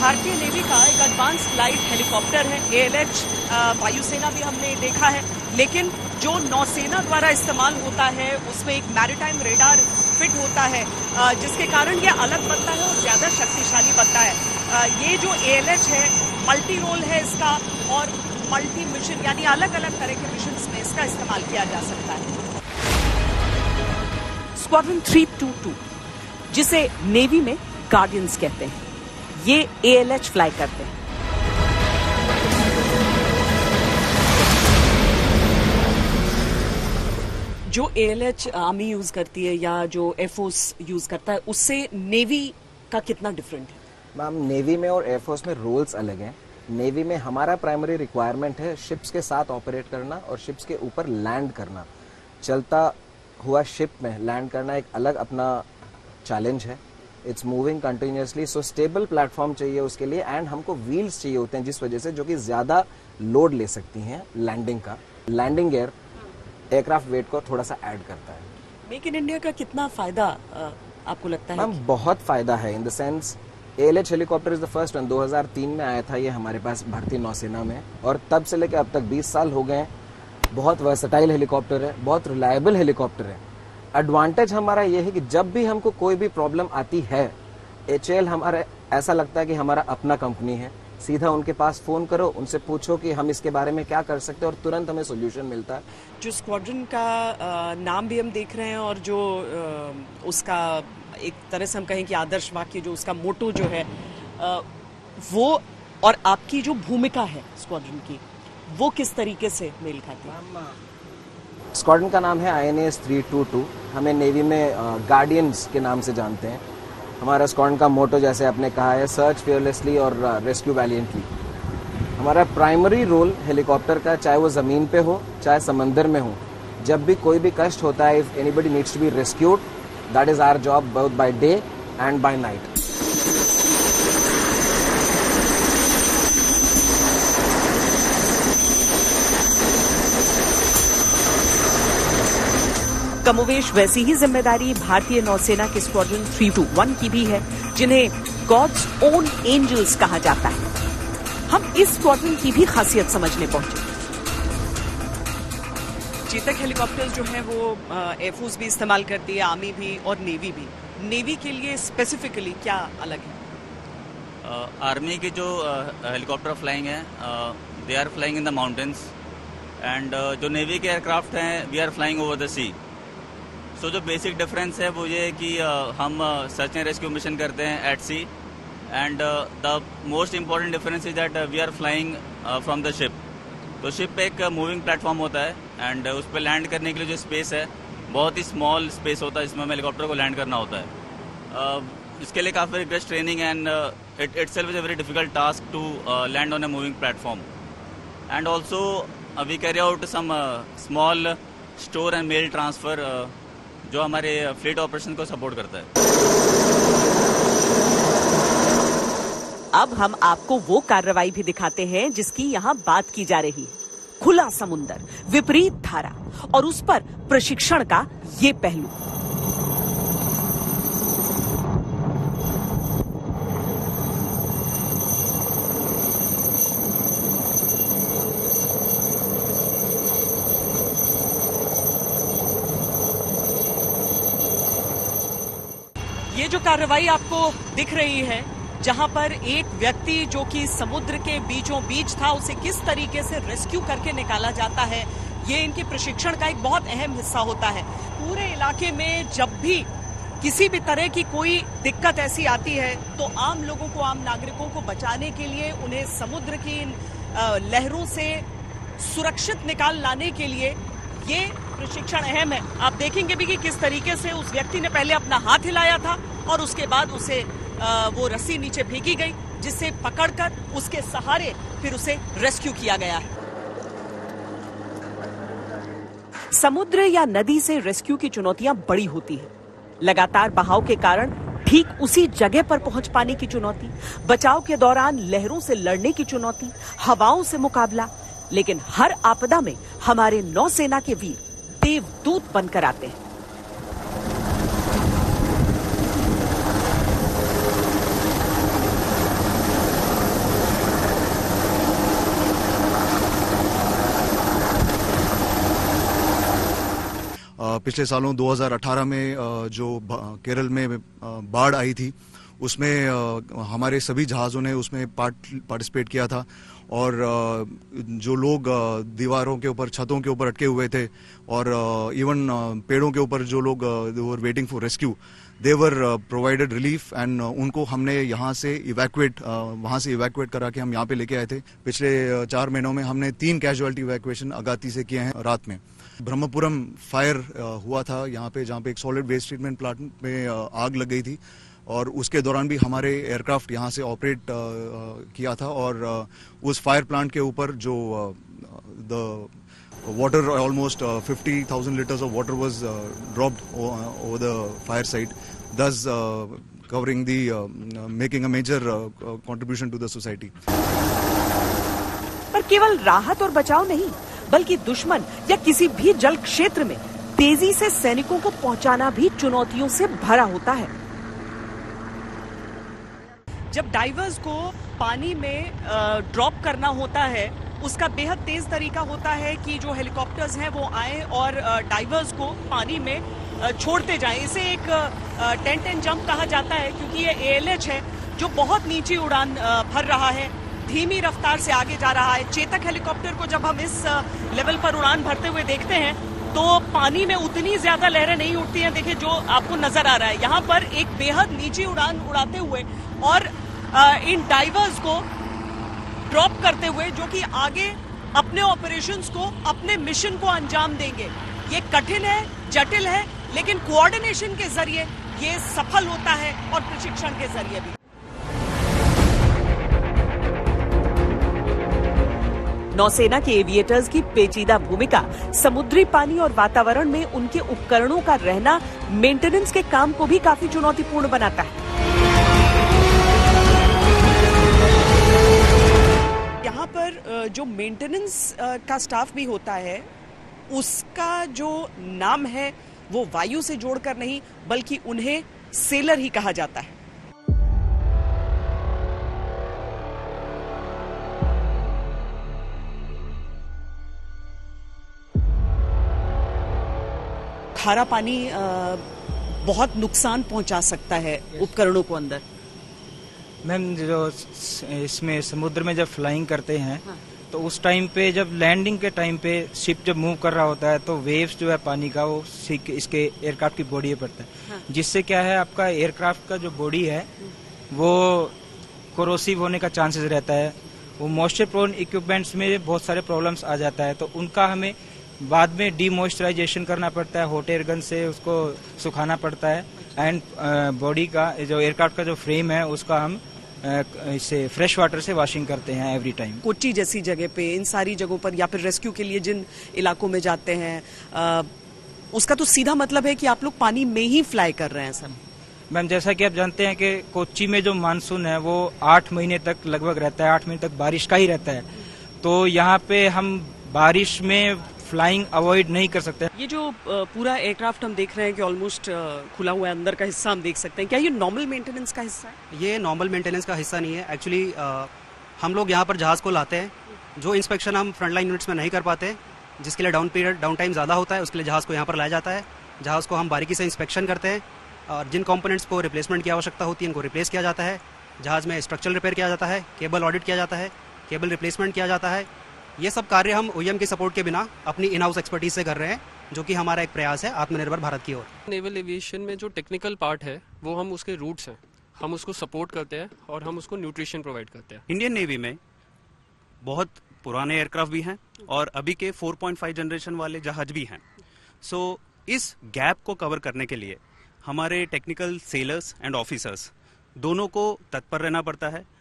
भारतीय नेवी का एक एडवांस लाइट हेलीकॉप्टर है, एएलएच वायुसेना भी हमने देखा है, लेकिन जो नौसेना द्वारा इस्तेमाल होता है उसमें एक मैरीटाइम रेडार फिट होता है जिसके कारण ये अलग बनता है और ज़्यादा शक्तिशाली बनता है। ये जो एएलएच है मल्टी रोल है इसका और मल्टी मिशन यानी अलग अलग तरह के मिशन में इसका इस्तेमाल किया जा सकता है। स्क्वाड्रन 322 जिसे नेवी में गार्डियंस कहते हैं, ये एएलएच फ्लाई करते हैं। जो एएलएच आर्मी यूज करती है या जो एयरफोर्स यूज करता है उससे नेवी का कितना डिफरेंट है? मैम, नेवी में और एयरफोर्स में रोल्स अलग हैं। नेवी में हमारा प्राइमरी रिक्वायरमेंट है शिप्स के साथ ऑपरेट करना और शिप्स के ऊपर लैंड करना। चलता हुआ शिप में लैंड करना एक अलग अपना चैलेंज है। It's moving continuously, so stable platform चाहिए उसके लिए एंड हमको व्हील्स चाहिए होते हैं जिस वजह से जो कि ज़्यादा लोड ले सकती हैं लैंडिंग का। लैंडिंग गियर एयरक्राफ्ट वेट को थोड़ा सा ऐड करता है। मेक इन इंडिया का कितना फ़ायदा आपको लगता है? मैम, बहुत फ़ायदा है। In the sense ALH helicopter is the first one, 2003 में आया था ये हमारे पास भारतीय नौसेना में, और तब से लेकर अब तक 20 साल हो गए। बहुत वर्सेटाइल हेलीकॉप्टर है, बहुत रिलायबल हेलीकॉप्टर है। एडवांटेज हमारा ये है कि जब भी हमको कोई भी प्रॉब्लम आती है, एचएल हमारा ऐसा लगता है कि हमारा अपना कंपनी है, सीधा उनके पास फ़ोन करो, उनसे पूछो कि हम इसके बारे में क्या कर सकते हैं और तुरंत हमें सोल्यूशन मिलता है। जो स्क्वाड्रन का नाम भी हम देख रहे हैं और जो उसका एक तरह से हम कहें कि आदर्श वाक्य, जो उसका मोटो जो है वो, और आपकी जो भूमिका है स्क्वाड्रन की, वो किस तरीके से मेल खाती है? स्क्वाड्रन का नाम है INAS 322। हमें नेवी में गार्डियंस के नाम से जानते हैं। हमारा स्क्वाड्रन का मोटो जैसे आपने कहा है, सर्च फियरलेसली और रेस्क्यू वैलियंटली। हमारा प्राइमरी रोल हेलीकॉप्टर का, चाहे वो ज़मीन पे हो चाहे समंदर में हो, जब भी कोई भी कष्ट होता है, if anybody needs to be rescued, that is our job both by day and by night. कमोवेश वैसी ही जिम्मेदारी भारतीय नौसेना के स्क्वाड्रन 321 की भी है, जिन्हें गॉड्स ओन एंजल्स कहा जाता है। हम इस स्क्वाड्रन की भी खासियत समझने पहुंचे। चेतक हेलीकॉप्टर्स जो हैं वो एयरफोर्स भी इस्तेमाल करती है, आर्मी भी और नेवी भी। नेवी के लिए स्पेसिफिकली क्या अलग है? आर्मी के जो हेलीकॉप्टर फ्लाइंग है, they are flying in the mountains, and जो नेवी के एयरक्राफ्ट हैं we are flying over the sea. तो जो बेसिक डिफरेंस है वो ये है कि हम सर्च एंड रेस्क्यू मिशन करते हैं at sea, and the most important difference is that we are flying from the ship. तो शिप एक मूविंग प्लेटफॉर्म होता है एंड उस पर लैंड करने के लिए जो स्पेस है बहुत ही स्मॉल स्पेस होता है, इसमें हमें हेलीकॉप्टर को लैंड करना होता है। इसके लिए काफ़ी request training and itself is a very difficult task to land on a moving platform, and also we carry out some small store and mail transfer जो हमारे फ्लीट ऑपरेशन को सपोर्ट करता है। अब हम आपको वो कार्रवाई भी दिखाते हैं जिसकी यहाँ बात की जा रही है। खुला समुंदर, विपरीत धारा और उस पर प्रशिक्षण का ये पहलू। ये जो कार्रवाई आपको दिख रही है, जहां पर एक व्यक्ति जो कि समुद्र के बीचों बीच था उसे किस तरीके से रेस्क्यू करके निकाला जाता है, ये इनके प्रशिक्षण का एक बहुत अहम हिस्सा होता है। पूरे इलाके में जब भी किसी भी तरह की कोई दिक्कत ऐसी आती है तो आम लोगों को, आम नागरिकों को बचाने के लिए, उन्हें समुद्र की इन लहरों से सुरक्षित निकाल लाने के लिए ये प्रशिक्षण अहम है। आप देखेंगे भी कि किस तरीके से उस व्यक्ति ने पहले अपना हाथ हिलाया था और उसके बाद उसे वो रस्सी नीचे फेंकी गई, जिसे पकड़कर उसके सहारे फिर उसे रेस्क्यू किया गया है। समुद्र या नदी से रेस्क्यू की चुनौतियां बड़ी होती है। लगातार बहाव के कारण ठीक उसी जगह पर पहुंच पाने की चुनौती, बचाव के दौरान लहरों से लड़ने की चुनौती, हवाओं से मुकाबला। लेकिन हर आपदा में हमारे नौसेना के वीर देवदूत बनकर आते हैं। पिछले सालों 2018 में जो केरल में बाढ़ आई थी उसमें हमारे सभी जहाज़ों ने उसमें पार्टिसिपेट किया था और जो लोग दीवारों के ऊपर छतों के ऊपर अटके हुए थे और इवन पेड़ों के ऊपर जो लोग they were waiting for rescue they were provided relief and उनको हमने यहाँ से वहाँ से इवैक्यूएट करा के हम यहाँ पे लेके आए थे। पिछले 4 महीनों में हमने 3 कैजुअलिटी इवैक्यूएशन अगाती से किए हैं। रात में ब्रह्मपुरम फायर हुआ था यहाँ पे, जहाँ पे एक सॉलिड वेस्ट ट्रीटमेंट प्लांट में आग लग गई थी और उसके दौरान भी हमारे एयरक्राफ्ट यहाँ से ऑपरेट किया था और उस फायर प्लांट के ऊपर जो the water almost 50,000 litres of water was dropped over the fire site, thus covering the making a major contribution to the society. पर केवल राहत और बचाव नहीं बल्कि दुश्मन या किसी भी जल क्षेत्र में तेजी से सैनिकों को पहुंचाना भी चुनौतियों से भरा होता है। जब डाइवर्स को पानी में ड्रॉप करना होता है उसका बेहद तेज तरीका होता है कि जो हेलीकॉप्टर्स हैं वो आए और डाइवर्स को पानी में छोड़ते जाएं। इसे एक टेंट एंड जंप कहा जाता है क्योंकि ये ALH है जो बहुत नीचे उड़ान भर रहा है, धीमी रफ्तार से आगे जा रहा है। चेतक हेलीकॉप्टर को जब हम इस लेवल पर उड़ान भरते हुए देखते हैं तो पानी में उतनी ज्यादा लहरें नहीं उठती हैं। देखिए जो आपको नजर आ रहा है यहाँ पर एक बेहद नीचे उड़ान उड़ाते हुए और इन डाइवर्स को ड्रॉप करते हुए जो कि आगे अपने ऑपरेशंस को अपने मिशन को अंजाम देंगे। ये कठिन है, जटिल है, लेकिन कोऑर्डिनेशन के जरिए ये सफल होता है और प्रशिक्षण के जरिए भी। 9 सेना के एविएटर्स की पेचीदा भूमिका, समुद्री पानी और वातावरण में उनके उपकरणों का रहना मेंटेनेंस के काम को भी काफी चुनौतीपूर्ण बनाता है। यहाँ पर जो मेंटेनेंस का स्टाफ भी होता है उसका जो नाम है वो वायु से जोड़कर नहीं बल्कि उन्हें सेलर ही कहा जाता है। खारा पानी बहुत नुकसान पहुंचा सकता है उपकरणों को अंदर। मैम जो इसमें समुद्र में जब फ्लाइंग करते हैं तो उस टाइम पे जब लैंडिंग के टाइम पे शिप जब मूव कर रहा होता है तो वेव्स जो है पानी का वो इसके एयरक्राफ्ट की बॉडी पे पड़ता है जिससे क्या है आपका एयरक्राफ्ट का जो बॉडी है वो कोरोसिव होने का चांसेस रहता है। वो मॉइस्चर प्रोन इक्विपमेंट्स में बहुत सारे प्रॉब्लम्स आ जाता है तो उनका हमें बाद में डीमॉइस्चराइजेशन करना पड़ता है, हॉट एयर गन से उसको सुखाना पड़ता है एंड बॉडी का जो एयरक्राफ्ट का जो फ्रेम है उसका हम इसे फ्रेश वाटर से वॉशिंग करते हैं एवरी टाइम। कोची जैसी जगह पे इन सारी जगहों पर या फिर रेस्क्यू के लिए जिन इलाकों में जाते हैं उसका तो सीधा मतलब है कि आप लोग पानी में ही फ्लाई कर रहे हैं सर। मैम जैसा कि आप जानते हैं कि कोची में जो मानसून है वो 8 महीने तक लगभग रहता है, 8 महीने तक बारिश का ही रहता है तो यहाँ पे हम बारिश में फ्लाइंग अवॉइड नहीं कर सकते। ये जो पूरा एयरक्राफ्ट हम देख रहे हैं कि ऑलमोस्ट खुला हुआ है, अंदर का हिस्सा हम देख सकते हैं, क्या ये नॉर्मल मेंटेनेंस का हिस्सा है? ये नॉर्मल मेंटेनेंस का हिस्सा नहीं है। एक्चुअली हम लोग यहाँ पर जहाज को लाते हैं, जो इंस्पेक्शन हम फ्रंटलाइन यूनिट्स में नहीं कर पाते जिसके लिए डाउन टाइम ज़्यादा होता है उसके लिए जहाज को यहाँ पर लाया जाता है। जहाज को हम बारीकी से इंस्पेक्शन करते हैं और जिन कॉम्पोनेंट्स को रिप्लेसमेंट की आवश्यकता होती है उनको रिप्लेस किया जाता है। जहाज में स्ट्रक्चरल रिपेयर किया जाता है, केबल ऑडिट किया जाता है, केबल रिप्लेसमेंट किया जाता है। ये सब कार्य हम OEM के सपोर्ट के बिना अपनी इन हाउस एक्सपर्टीज से कर रहे हैं जो कि हमारा एक प्रयास है आत्मनिर्भर भारत की ओर। नेवल एविएशन में जो टेक्निकल पार्ट है वो हम उसके रूट्स हैं, हम उसको सपोर्ट करते हैं और हम उसको न्यूट्रिशन प्रोवाइड करते हैं। इंडियन नेवी में बहुत पुराने एयरक्राफ्ट भी हैं और अभी के 4.5 जनरेशन वाले जहाज भी हैं। सो इस गैप को कवर करने के लिए हमारे टेक्निकल सेलर्स एंड ऑफिसर्स दोनों को तत्पर रहना पड़ता है।